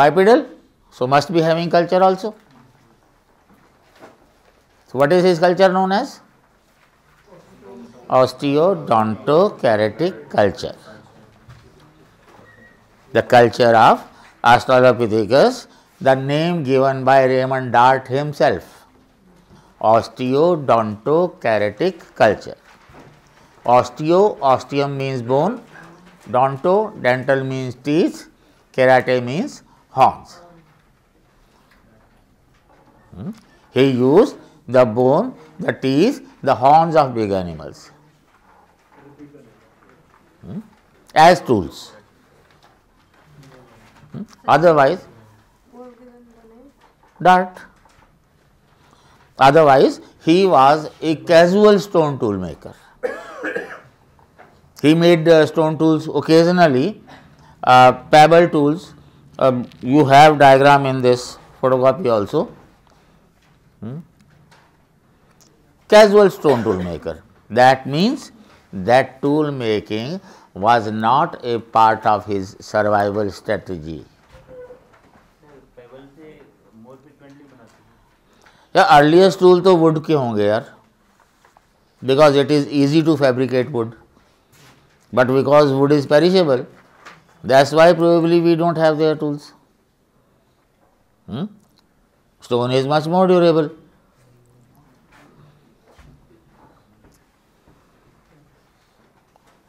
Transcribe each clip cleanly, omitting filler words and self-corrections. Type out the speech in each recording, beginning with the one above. bipedal, so must be having culture also. So what is his culture known as? Osteodontokeratic culture. The culture of Australopithecus, the name given by Raymond Dart himself, osteodontokeratic culture. Osteum means bone, dental means teeth, kerate means horns. He used the bone, the teeth, the horns of big animals as tools. Otherwise, Dart. Otherwise, he was a casual stone tool maker. He made stone tools occasionally, pebble tools. You have diagram in this photocopy also. Casual stone tool maker. That means that tool making was not a part of his survival strategy. Yeah, earliest tool तो wood के होंगे यार, because it is easy to fabricate wood. But because wood is perishable, that's why probably we don't have their tools. Stone is much more durable.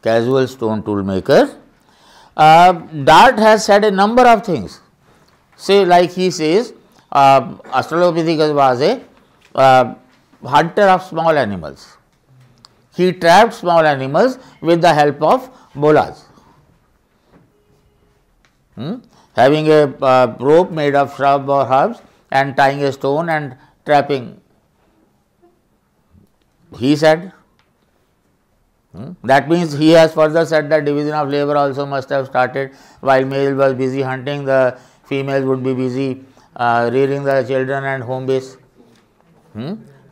Casual stone tool maker. Dart has said a number of things. Say, like he says, Australopithecus was a hunter of small animals. He trapped small animals with the help of bolas. Having a rope made of shrub or herbs and tying a stone and trapping. He said, that means he has further said that division of labor also must have started. While male was busy hunting, the females would be busy rearing the children and home base.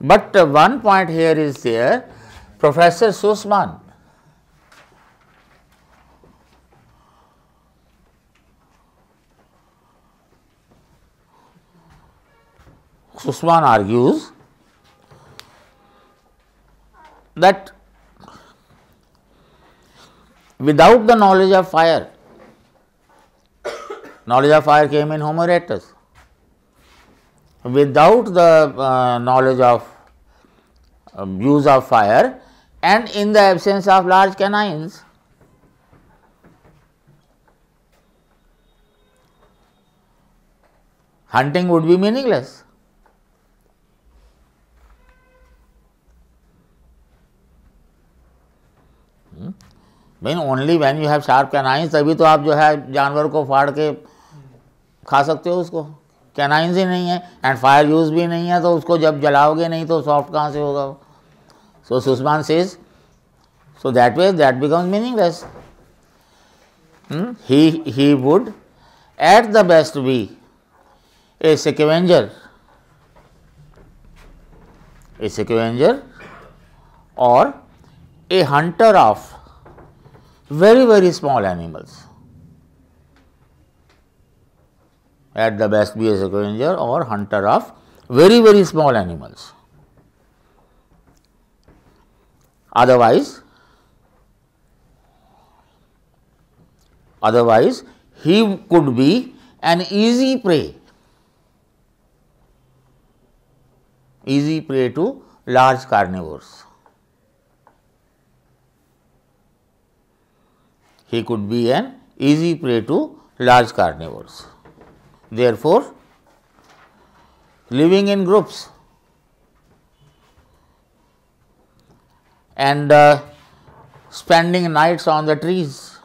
But one point here is there. Professor Sussman, argues that without the knowledge of fire, knowledge of fire came in Homo erectus. Without the knowledge of use of fire, and in the absence of large canines, hunting would be meaningless. When only when you have sharp canines, तभी तो आप जो है जानवर को फाड़ के खा सकते हो उसको. Canines ही नहीं है and fire use भी नहीं है, तो उसको जब जलाओगे नहीं तो soft कहाँ से होगा वो. So Sussman says, so that way that becomes meaningless. He would at the best be a scavenger, or a hunter of very, very small animals. At the best be a scavenger or hunter of very, very small animals. Otherwise he could be an easy prey, to large carnivores. He could be an easy prey to large carnivores. Therefore, living in groups and spending nights on the trees,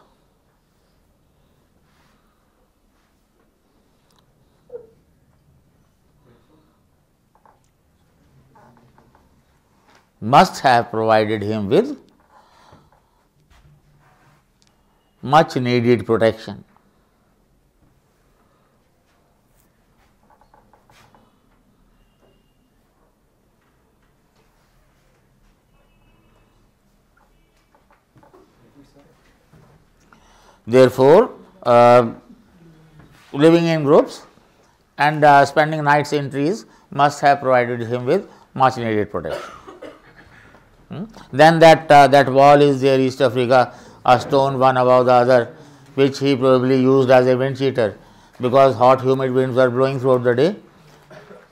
must have provided him with much needed protection. Therefore, living in groups and spending nights in trees must have provided him with much needed protection. Then that wall is there, East Africa, a stone one above the other, which he probably used as a wind cheater, because hot humid winds were blowing throughout the day.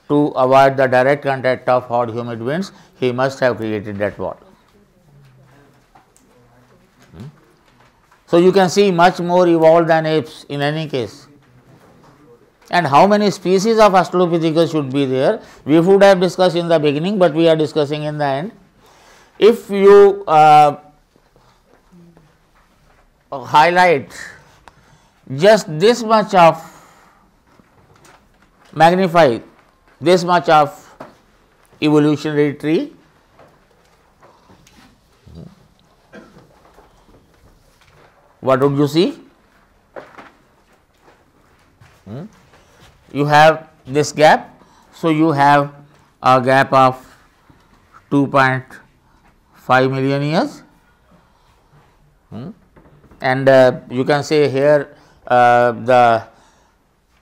To avoid the direct contact of hot humid winds, he must have created that wall. So you can see much more evolved than apes in any case. And how many species of Australopithecus should be there? We would have discussed in the beginning, but we are discussing in the end. If you highlight just this much of, magnify this much of evolutionary tree, what would you see? You have this gap, so you have a gap of 2.5 million years, and you can say here the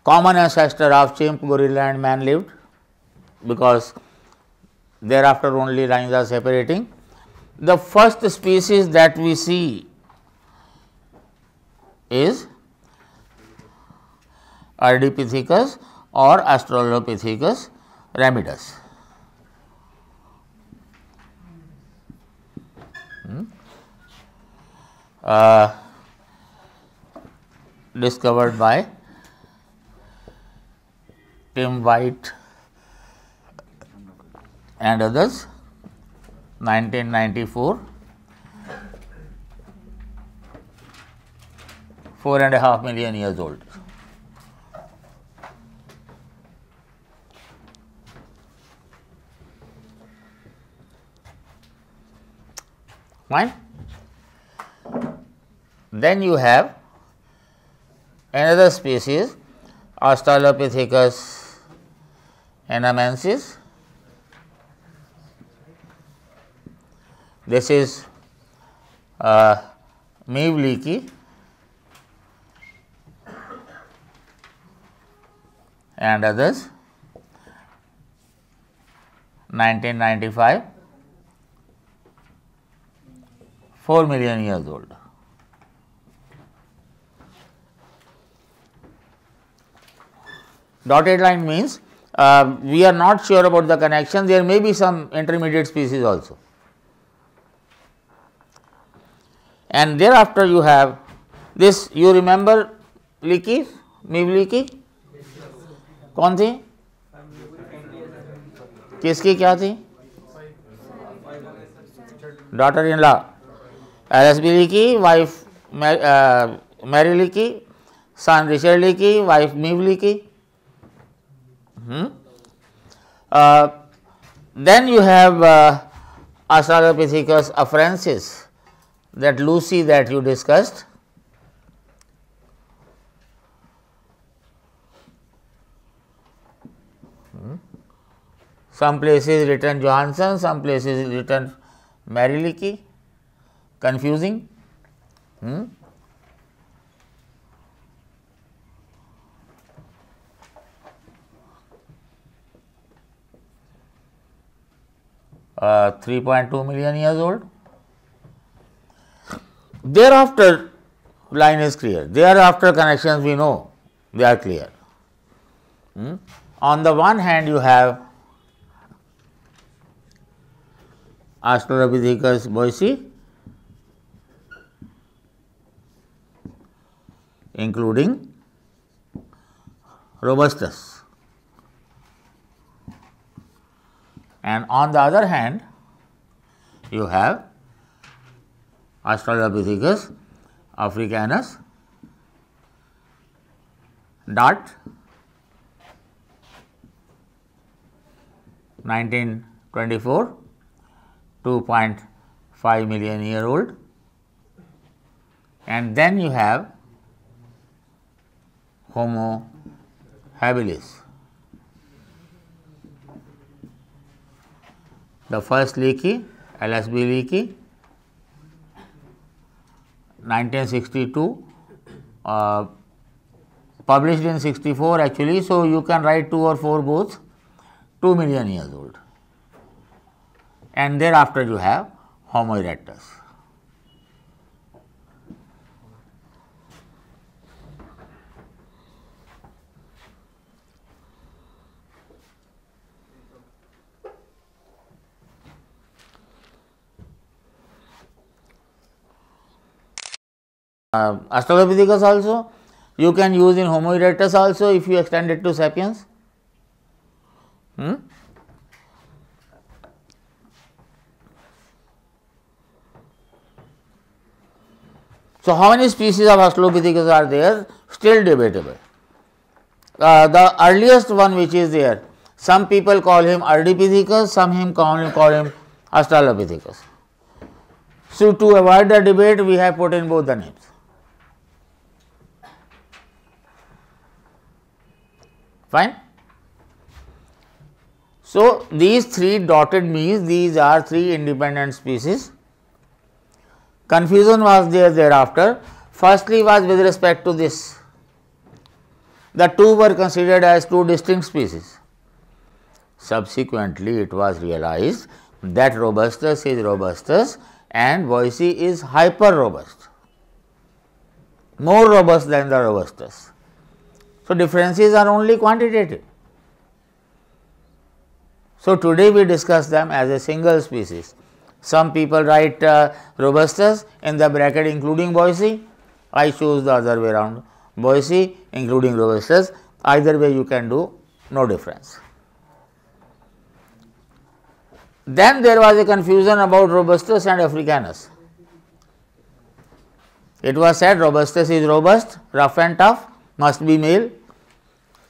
common ancestor of chimp, gorilla and man lived, because thereafter only lines are separating. The first species that we see is Ardipithecus or Australopithecus ramidus. Discovered by Tim White and others, 1994, 4.5 million years old. Fine. Then you have another species, Australopithecus anamensis. This is Meave Leakey and others, 1995, 4 million years old. Dotted line means we are not sure about the connection. There may be some intermediate species also. And thereafter you have this, you remember Leakey, Meave Leakey? कौन थी? किसकी क्या थी? Daughter in law LSB Leakey, wife Mary Leakey, son Richard Leakey, wife Meave Leakey. Then you have Australopithecus afferensis, that Lucy that you discussed. Some places written Johansson, some places written Mary Leakey. Confusing. Uh, 3.2 million years old. Thereafter, line is clear. Thereafter, connections we know, they are clear. On the one hand, you have Australopithecus boisei, including robustus. And on the other hand, you have Australopithecus africanus, Dart, 1924, 2.5 million year old. And then you have Homo habilis, the first Leakey, LSB Leakey, 1962, published in 64 actually. So, you can write 2 or 4 both 2 million years old, and thereafter you have Homo erectus. Australopithecus also you can use in Homo erectus also if you extend it to sapiens. So, how many species of Australopithecus are there? Still debatable. The earliest one which is there, some people call him Ardipithecus, some call him Australopithecus. So, to avoid the debate we have put in both the names. Fine. So, these three dotted means these are three independent species. Confusion was there thereafter. Firstly was with respect to this. The two were considered as two distinct species. Subsequently, it was realized that robustus is robustus and boisei is hyper robust, more robust than the robustus. So, differences are only quantitative. So, today we discuss them as a single species. Some people write robustus in the bracket including boisei. I choose the other way around, boisei including robustus. Either way you can do, no difference. Then there was a confusion about robustus and africanus. It was said robustus is robust, rough and tough, must be male.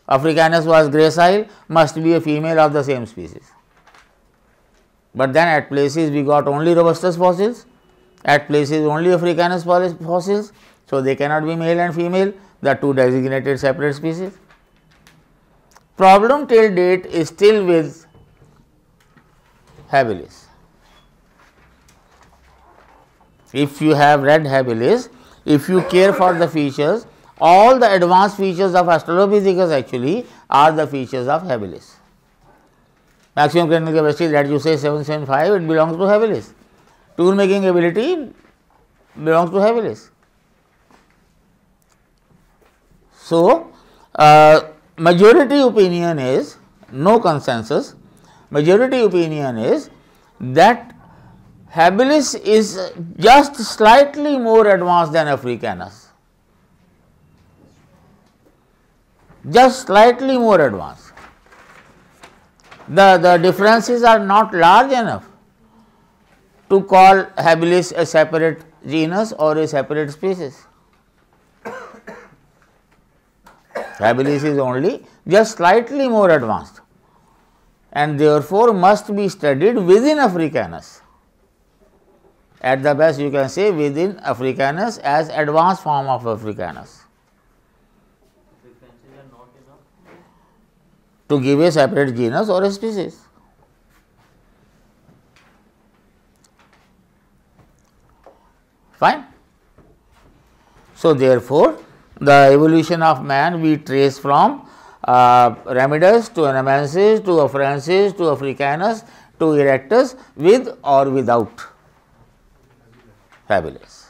Africanus was gracile, must be a female of the same species. But then at places we got only robustus fossils, at places only africanus fossils. So, they cannot be male and female, the two designated separate species. Problem till date is still with habilis. If you have read habilis, if you care for the features, all the advanced features of Australopithecus actually are the features of habilis. Maximum cranial capacity that you say 775, it belongs to habilis. Tool making ability belongs to habilis. So, majority opinion is, no consensus, majority opinion is that habilis is just slightly more advanced than africanus. Just slightly more advanced. The differences are not large enough to call habilis a separate genus or a separate species. Habilis is only just slightly more advanced and therefore must be studied within africanus. At the best you can say within africanus as advanced form of africanus. To give a separate genus or a species. Fine. So, therefore, the evolution of man we trace from ramidus to anamensis to afferensis to africanus to erectus with or without habilis.